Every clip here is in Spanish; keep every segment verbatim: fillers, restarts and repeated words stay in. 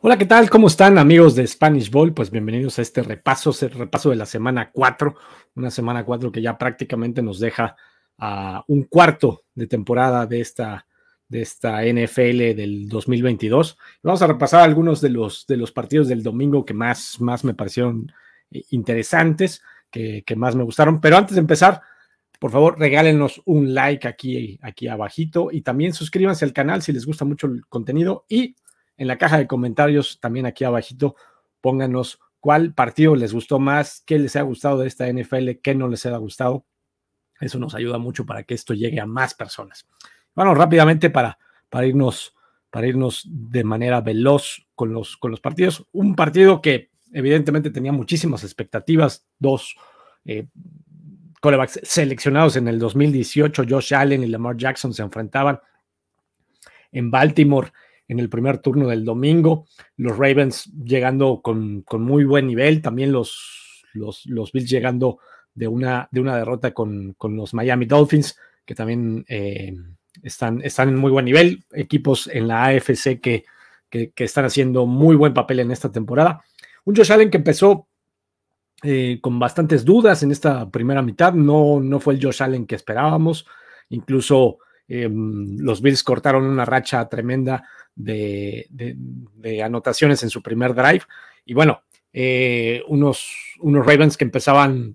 Hola, ¿qué tal? ¿Cómo están, amigos de Spanish Bowl? Pues bienvenidos a este repaso, este repaso de la semana cuatro, una semana cuatro que ya prácticamente nos deja a un cuarto de temporada de esta, de esta N F L del dos mil veintidós. Vamos a repasar algunos de los, de los partidos del domingo que más, más me parecieron interesantes, que, que más me gustaron. Pero antes de empezar, por favor, regálenos un like aquí, aquí abajito y también suscríbanse al canal si les gusta mucho el contenido y en la caja de comentarios, también aquí abajito, pónganos cuál partido les gustó más, qué les ha gustado de esta N F L, qué no les ha gustado. Eso nos ayuda mucho para que esto llegue a más personas. Bueno, rápidamente para, para, irnos, para irnos de manera veloz con los, con los partidos. Un partido que evidentemente tenía muchísimas expectativas. Dos eh, quarterbacks seleccionados en el dos mil dieciocho, Josh Allen y Lamar Jackson, se enfrentaban en Baltimore. En el primer turno del domingo, los Ravens llegando con, con muy buen nivel, también los, los, los Bills llegando de una, de una derrota con, con los Miami Dolphins, que también eh, están, están en muy buen nivel, equipos en la A F C que, que, que están haciendo muy buen papel en esta temporada. Un Josh Allen que empezó eh, con bastantes dudas en esta primera mitad, no, no fue el Josh Allen que esperábamos, incluso eh, los Bills cortaron una racha tremenda De, de, de anotaciones en su primer drive, y bueno, eh, unos, unos Ravens que empezaban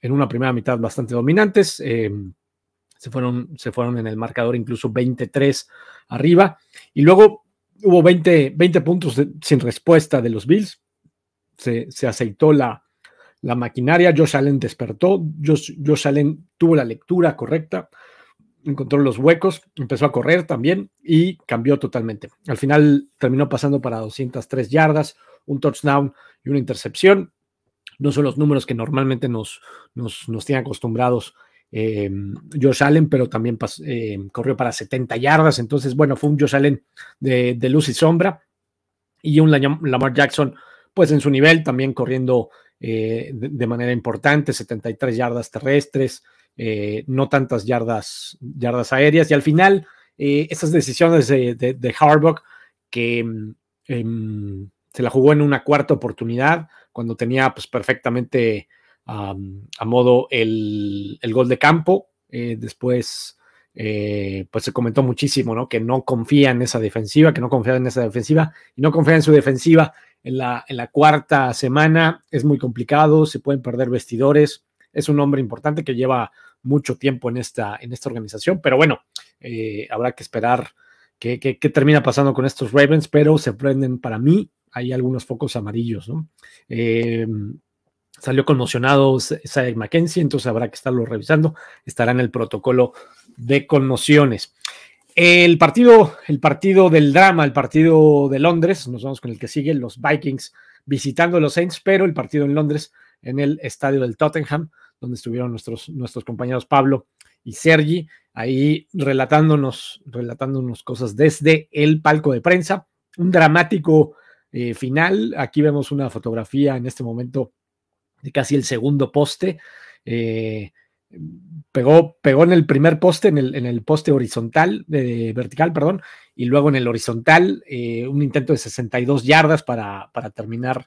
en una primera mitad bastante dominantes, eh, se, fueron, se fueron en el marcador incluso veintitrés arriba, y luego hubo veinte, veinte puntos de, sin respuesta de los Bills, se, se aceitó la, la maquinaria, Josh Allen despertó, Josh, Josh Allen tuvo la lectura correcta, encontró los huecos, empezó a correr también y cambió totalmente. Al final terminó pasando para doscientas tres yardas, un touchdown y una intercepción. No son los números que normalmente nos, nos, nos tiene acostumbrados eh, Josh Allen, pero también eh, corrió para setenta yardas. Entonces, bueno, fue un Josh Allen de, de luz y sombra y un Lamar Jackson, pues en su nivel, también corriendo eh, de, de manera importante, setenta y tres yardas terrestres, Eh, no tantas yardas, yardas aéreas, y al final eh, esas decisiones de, de, de Harbaugh, que eh, se la jugó en una cuarta oportunidad cuando tenía pues perfectamente um, a modo el, el gol de campo, eh, después eh, pues se comentó muchísimo, ¿no? Que no confía en esa defensiva, que no confía en esa defensiva y no confía en su defensiva en la, en la cuarta semana, es muy complicado, se pueden perder vestidores. Es un hombre importante que lleva mucho tiempo en esta, en esta organización, pero bueno, eh, habrá que esperar qué que, que termina pasando con estos Ravens, pero se prenden, para mí, hay algunos focos amarillos, ¿no? Eh, salió conmocionado Isaiah McKenzie, entonces habrá que estarlo revisando, estará en el protocolo de conmociones. El partido, el partido del drama, el partido de Londres, nos vamos con el que sigue, los Vikings visitando a los Saints, pero el partido en Londres, en el estadio del Tottenham, donde estuvieron nuestros, nuestros compañeros Pablo y Sergi, ahí relatándonos, relatándonos cosas desde el palco de prensa. Un dramático eh, final. Aquí vemos una fotografía en este momento de casi el segundo poste. Eh, pegó, pegó en el primer poste, en el, en el poste horizontal, eh, vertical, perdón, y luego en el horizontal, eh, un intento de sesenta y dos yardas para, para terminar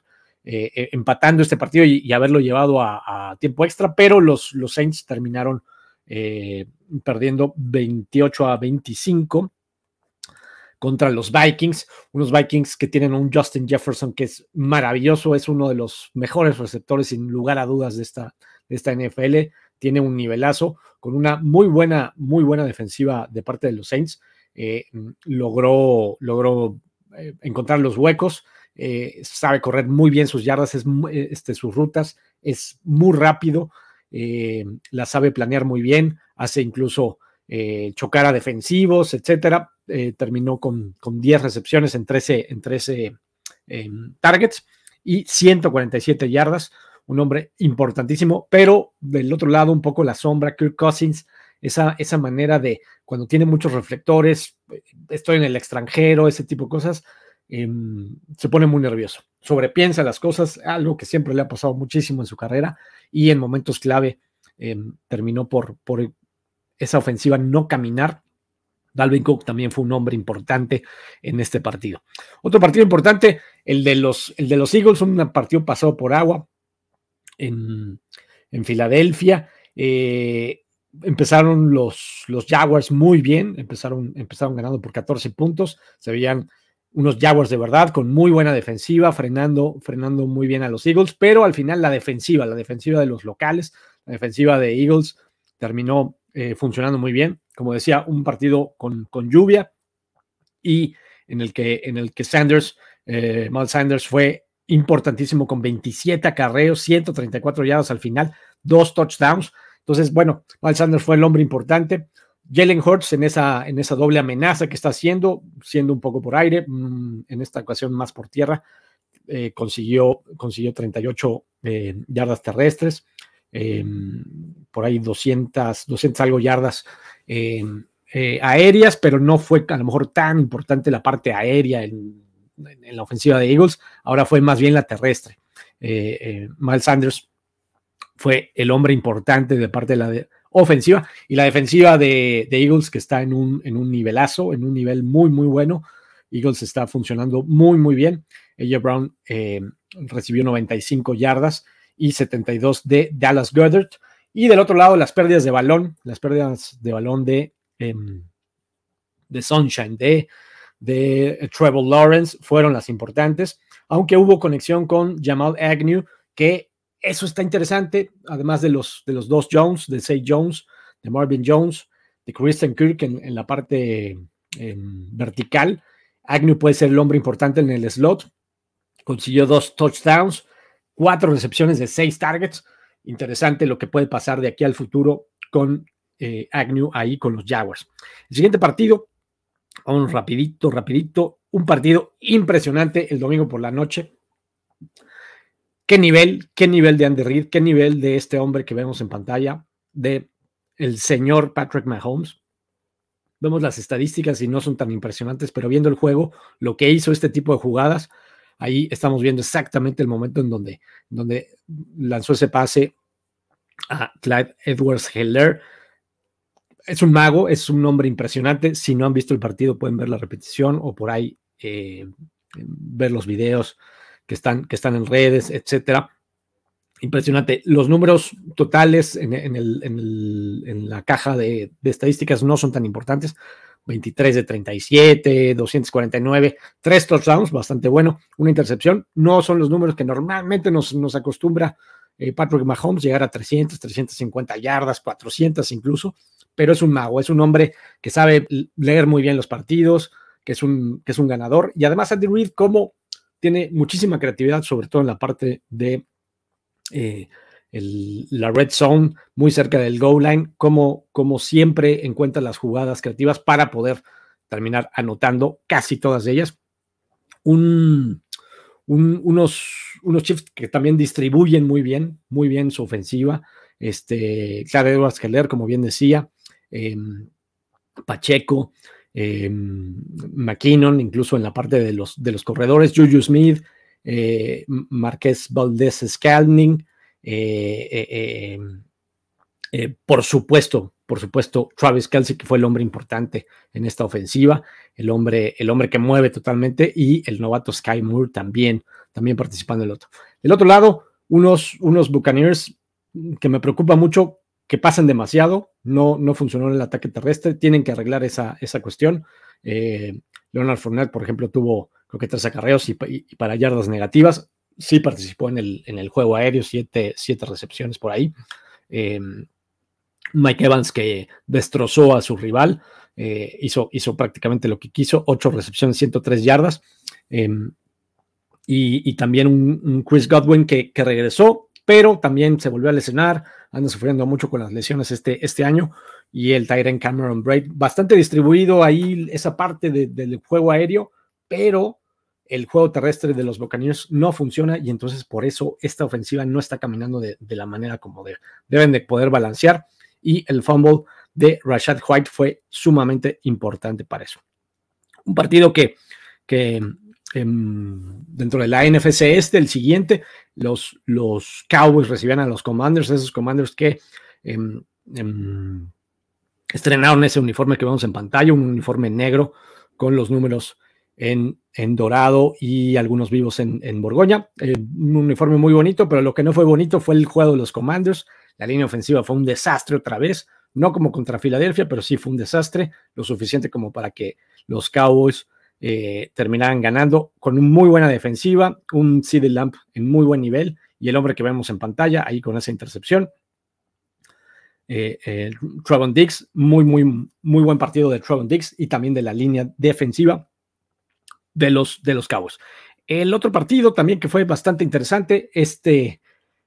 Eh, empatando este partido y, y haberlo llevado a, a tiempo extra, pero los, los Saints terminaron eh, perdiendo veintiocho a veinticinco contra los Vikings, unos Vikings que tienen un Justin Jefferson que es maravilloso, es uno de los mejores receptores sin lugar a dudas de esta, de esta N F L, tiene un nivelazo con una muy buena, muy buena defensiva de parte de los Saints, eh, logró, logró eh, encontrar los huecos. Eh, sabe correr muy bien sus yardas, es, este, sus rutas, es muy rápido, eh, la sabe planear muy bien, hace incluso eh, chocar a defensivos, etcétera. Eh, terminó con, con diez recepciones en trece, en trece eh, targets y ciento cuarenta y siete yardas, un hombre importantísimo, pero del otro lado un poco la sombra, Kirk Cousins, esa, esa manera de cuando tiene muchos reflectores, estoy en el extranjero, ese tipo de cosas. Eh, se pone muy nervioso, sobrepiensa las cosas, algo que siempre le ha pasado muchísimo en su carrera y en momentos clave eh, terminó por, por esa ofensiva no caminar, Dalvin Cook también fue un hombre importante en este partido. Otro partido importante, el de los, el de los Eagles, un partido pasado por agua en, en Filadelfia. Eh, empezaron los, los Jaguars muy bien, empezaron, empezaron ganando por catorce puntos, se veían unos Jaguars de verdad, con muy buena defensiva, frenando, frenando muy bien a los Eagles, pero al final la defensiva, la defensiva de los locales, la defensiva de Eagles terminó eh, funcionando muy bien. Como decía, un partido con, con lluvia y en el que, en el que Sanders, eh, Miles Sanders fue importantísimo con veintisiete acarreos, ciento treinta y cuatro yardas al final, dos touchdowns. Entonces, bueno, Miles Sanders fue el hombre importante. Jalen Hurts en esa, en esa doble amenaza que está haciendo, siendo un poco por aire, en esta ocasión más por tierra, eh, consiguió, consiguió treinta y ocho eh, yardas terrestres, eh, por ahí doscientas, doscientas algo yardas eh, eh, aéreas, pero no fue a lo mejor tan importante la parte aérea en, en, en la ofensiva de Eagles, ahora fue más bien la terrestre. Eh, eh, Miles Sanders fue el hombre importante de parte de la de, ofensiva, y la defensiva de, de Eagles, que está en un, en un nivelazo, en un nivel muy, muy bueno. Eagles está funcionando muy, muy bien. A J. Brown eh, recibió noventa y cinco yardas y setenta y dos de Dallas Goedert. Y del otro lado, las pérdidas de balón, las pérdidas de balón de, eh, de Sunshine, de, de Trevor Lawrence, fueron las importantes, aunque hubo conexión con Jamal Agnew, que eso está interesante, además de los, de los dos Jones, de Zay Jones, de Marvin Jones, de Christian Kirk en, en la parte en vertical. Agnew puede ser el hombre importante en el slot. Consiguió dos touchdowns, cuatro recepciones de seis targets. Interesante lo que puede pasar de aquí al futuro con eh, Agnew ahí con los Jaguars. El siguiente partido, vamos rapidito, rapidito. Un partido impresionante el domingo por la noche. ¿Qué nivel? ¿Qué nivel de Andy Reid? ¿Qué nivel de este hombre que vemos en pantalla? De el señor Patrick Mahomes. Vemos las estadísticas y no son tan impresionantes, pero viendo el juego, lo que hizo este tipo de jugadas, ahí estamos viendo exactamente el momento en donde, donde lanzó ese pase a Clyde Edwards-Helaire. Es un mago, es un hombre impresionante. Si no han visto el partido, pueden ver la repetición o por ahí eh, ver los videos que están, que están en redes, etcétera. Impresionante. Los números totales en, en, el, en, el, en la caja de, de estadísticas no son tan importantes. veintitrés de treinta y siete, doscientos cuarenta y nueve, tres touchdowns, bastante bueno, una intercepción. No son los números que normalmente nos, nos acostumbra eh, Patrick Mahomes, llegar a trescientas, trescientas cincuenta yardas, cuatrocientas incluso, pero es un mago, es un hombre que sabe leer muy bien los partidos, que es un, que es un ganador. Y además Andy Reid, como tiene muchísima creatividad, sobre todo en la parte de eh, el, la red zone, muy cerca del goal line, como, como siempre encuentra las jugadas creativas para poder terminar anotando casi todas ellas. Un, un, unos, unos Chiefs que también distribuyen muy bien, muy bien su ofensiva. Este, Clyde Edwards-Helaire, como bien decía, eh, Pacheco, Eh, McKinnon, incluso en la parte de los, de los corredores, Juju Smith, eh, Marquez Valdez-Scantling, eh, eh, eh, eh, por supuesto, por supuesto, Travis Kelce, que fue el hombre importante en esta ofensiva, el hombre, el hombre que mueve totalmente, y el novato Sky Moore también, también participando del otro. Del otro lado, unos, unos Buccaneers que me preocupa mucho que pasan demasiado, no, no funcionó el ataque terrestre, tienen que arreglar esa, esa cuestión. Eh, Leonard Fournette, por ejemplo, tuvo creo que tres acarreos y, y, y para yardas negativas, sí participó en el, en el juego aéreo, siete, siete recepciones por ahí. Eh, Mike Evans, que destrozó a su rival, eh, hizo, hizo prácticamente lo que quiso, ocho recepciones, ciento tres yardas. Eh, y, y también un, un Chris Godwin que, que regresó, pero también se volvió a lesionar, anda sufriendo mucho con las lesiones este, este año, y el tight end Cameron Braid, bastante distribuido ahí esa parte de, del juego aéreo, pero el juego terrestre de los Buccaneers no funciona, y entonces por eso esta ofensiva no está caminando de, de la manera como de, deben de poder balancear, y el fumble de Rashad White fue sumamente importante para eso. Un partido que... que dentro de la N F C este, el siguiente, los, los Cowboys recibían a los Commanders, esos Commanders que eh, eh, estrenaron ese uniforme que vemos en pantalla, un uniforme negro con los números en, en dorado y algunos vivos en, en Borgoña. Eh, un uniforme muy bonito, pero lo que no fue bonito fue el juego de los Commanders. La línea ofensiva fue un desastre otra vez, no como contra Filadelfia, pero sí fue un desastre, lo suficiente como para que los Cowboys eh, terminaran ganando con una muy buena defensiva, un C D Lamb en muy buen nivel, y el hombre que vemos en pantalla ahí con esa intercepción. Eh, eh, Trevon Diggs, muy, muy, muy buen partido de Trevon Diggs y también de la línea defensiva de los, de los Cowboys. El otro partido también que fue bastante interesante, este...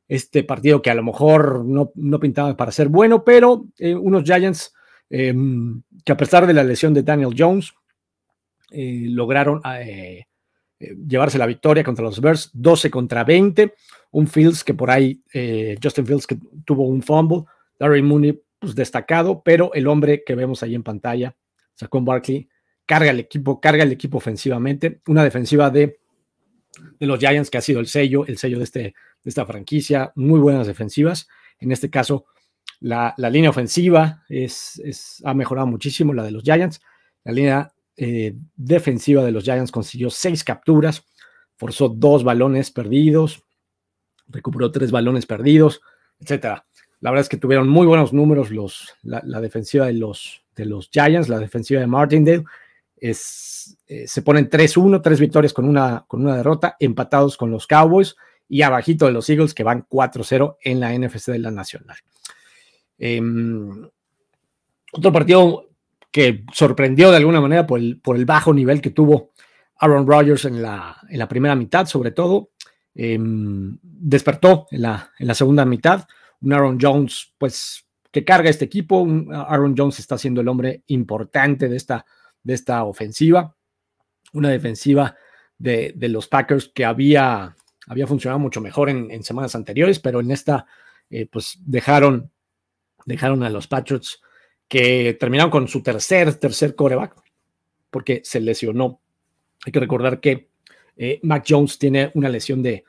Este partido que a lo mejor no, no pintaba para ser bueno, pero eh, unos Giants eh, que a pesar de la lesión de Daniel Jones eh, lograron eh, eh, llevarse la victoria contra los Bears, doce contra veinte. Un Fields que por ahí, eh, Justin Fields que tuvo un fumble, Darren Mooney pues destacado, pero el hombre que vemos ahí en pantalla, Saquon Barkley, carga el equipo, carga el equipo ofensivamente. Una defensiva de de los Giants que ha sido el sello, el sello de, este, de esta franquicia, muy buenas defensivas. En este caso, la, la línea ofensiva es, es, ha mejorado muchísimo, la de los Giants. La línea eh, defensiva de los Giants consiguió seis capturas, forzó dos balones perdidos, recuperó tres balones perdidos, etcétera. La verdad es que tuvieron muy buenos números los, la, la defensiva de los, de los Giants, la defensiva de Martindale. Es, eh, se ponen tres uno, tres victorias con una, con una derrota, empatados con los Cowboys y abajito de los Eagles que van cuatro cero en la N F C de la Nacional. Eh, otro partido que sorprendió de alguna manera por el, por el bajo nivel que tuvo Aaron Rodgers en la, en la primera mitad, sobre todo, eh, despertó en la, en la segunda mitad. Un Aaron Jones, pues, que carga este equipo. Un Aaron Jones está siendo el hombre importante de esta de esta ofensiva, una defensiva de, de los Packers que había, había funcionado mucho mejor en, en semanas anteriores, pero en esta eh, pues dejaron, dejaron a los Patriots que terminaron con su tercer, tercer quarterback porque se lesionó. Hay que recordar que eh, Mac Jones tiene una lesión de,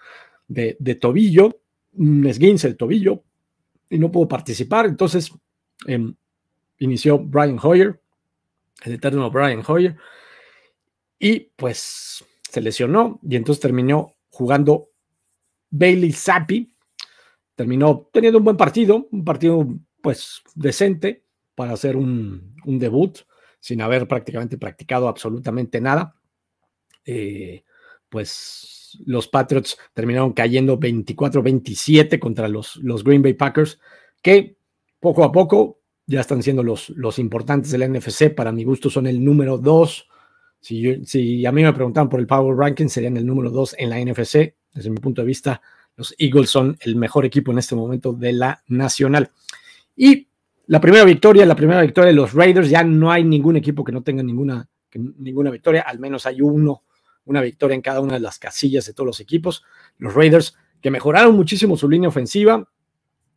de, de tobillo, un esguince de tobillo y no pudo participar, entonces eh, inició Brian Hoyer, el eterno Brian Hoyer, y pues se lesionó y entonces terminó jugando Bailey Zappi. Terminó teniendo un buen partido, un partido pues decente para hacer un, un debut sin haber prácticamente practicado absolutamente nada. Eh, pues los Patriots terminaron cayendo veinticuatro veintisiete contra los, los Green Bay Packers, que poco a poco ya están siendo los, los importantes de la N F C. Para mi gusto son el número dos. Si, yo, si a mí me preguntan por el Power Ranking, serían el número dos en la N F C. Desde mi punto de vista, los Eagles son el mejor equipo en este momento de la Nacional. Y la primera victoria, la primera victoria de los Raiders. Ya no hay ningún equipo que no tenga ninguna, que, ninguna victoria. Al menos hay uno, una victoria en cada una de las casillas de todos los equipos. Los Raiders que mejoraron muchísimo su línea ofensiva.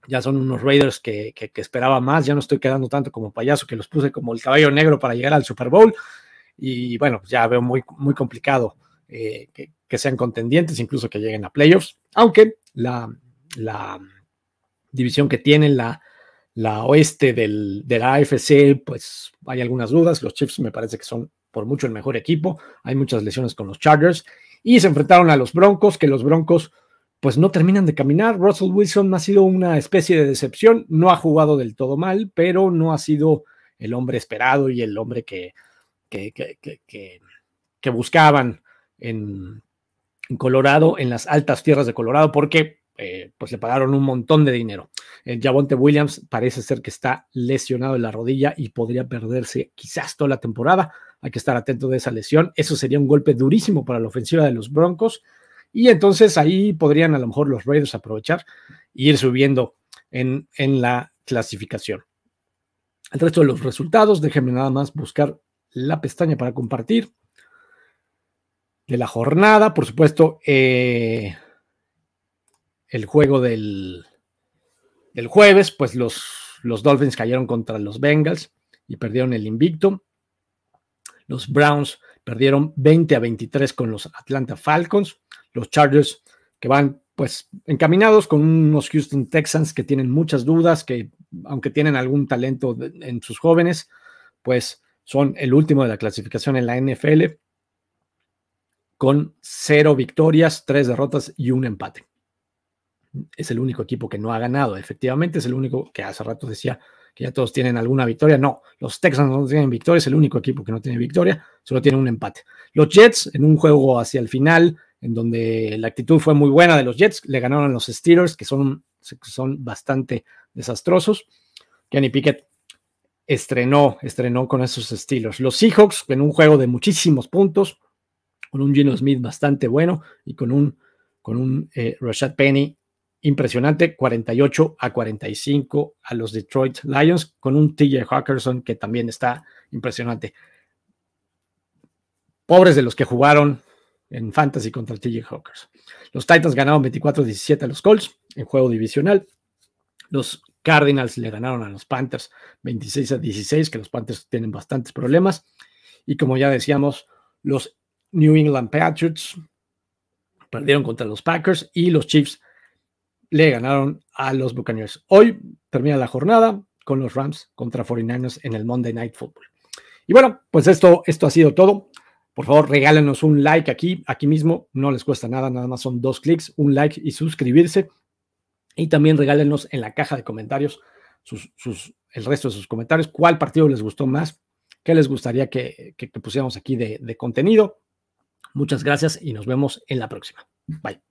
Ya son unos Raiders que, que, que esperaba más. Ya no estoy quedando tanto como payaso que los puse como el caballo negro para llegar al Super Bowl. Y bueno, ya veo muy, muy complicado eh, que, que sean contendientes, incluso que lleguen a playoffs. Aunque la, la división que tiene la, la oeste del, de la A F C, pues hay algunas dudas. Los Chiefs me parece que son por mucho el mejor equipo. Hay muchas lesiones con los Chargers. Y se enfrentaron a los Broncos, que los Broncos pues no terminan de caminar. Russell Wilson ha sido una especie de decepción, no ha jugado del todo mal, pero no ha sido el hombre esperado y el hombre que, que, que, que, que, que buscaban en, en Colorado, en las altas tierras de Colorado, porque eh, pues le pagaron un montón de dinero. El Javonte Williams parece ser que está lesionado en la rodilla y podría perderse quizás toda la temporada. Hay que estar atento de esa lesión. Eso sería un golpe durísimo para la ofensiva de los Broncos. Y entonces ahí podrían a lo mejor los Raiders aprovechar e ir subiendo en, en la clasificación. El resto de los resultados, déjenme nada más buscar la pestaña para compartir de la jornada. Por supuesto, eh, el juego del, del jueves, pues los, los Dolphins cayeron contra los Bengals y perdieron el invicto. Los Browns perdieron veinte a veintitrés con los Atlanta Falcons. Los Chargers que van pues encaminados con unos Houston Texans que tienen muchas dudas, que aunque tienen algún talento en sus jóvenes, pues son el último de la clasificación en la N F L con cero victorias, tres derrotas y un empate. Es el único equipo que no ha ganado, efectivamente, es el único que hace rato decía que ya todos tienen alguna victoria. No, los Texans no tienen victoria, es el único equipo que no tiene victoria, solo tiene un empate. Los Jets, en un juego hacia el final, en donde la actitud fue muy buena de los Jets, le ganaron a los Steelers, que son, son bastante desastrosos. Kenny Pickett estrenó, estrenó con esos Steelers. Los Seahawks, en un juego de muchísimos puntos, con un Geno Smith bastante bueno y con un, con un eh, Rashad Penny impresionante, cuarenta y ocho a cuarenta y cinco a los Detroit Lions, con un T J Hawkinson que también está impresionante. Pobres de los que jugaron en Fantasy contra el T J Hawkinson. Los Titans ganaron veinticuatro a diecisiete a los Colts en juego divisional. Los Cardinals le ganaron a los Panthers veintiséis a dieciséis, que los Panthers tienen bastantes problemas. Y como ya decíamos, los New England Patriots perdieron contra los Packers y los Chiefs le ganaron a los Buccaneers. Hoy termina la jornada con los Rams contra cuarenta y nueve ers en el Monday Night Football. Y bueno, pues esto, esto ha sido todo. Por favor, regálenos un like aquí, aquí mismo. No les cuesta nada, nada más son dos clics, un like y suscribirse. Y también regálenos en la caja de comentarios sus, sus, el resto de sus comentarios. ¿Cuál partido les gustó más? ¿Qué les gustaría que, que, que pusiéramos aquí de, de contenido? Muchas gracias y nos vemos en la próxima. Bye.